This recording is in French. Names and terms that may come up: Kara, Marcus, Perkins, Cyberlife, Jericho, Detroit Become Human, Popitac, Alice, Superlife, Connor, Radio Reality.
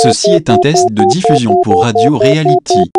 Ceci est un test de diffusion pour Radio Reality.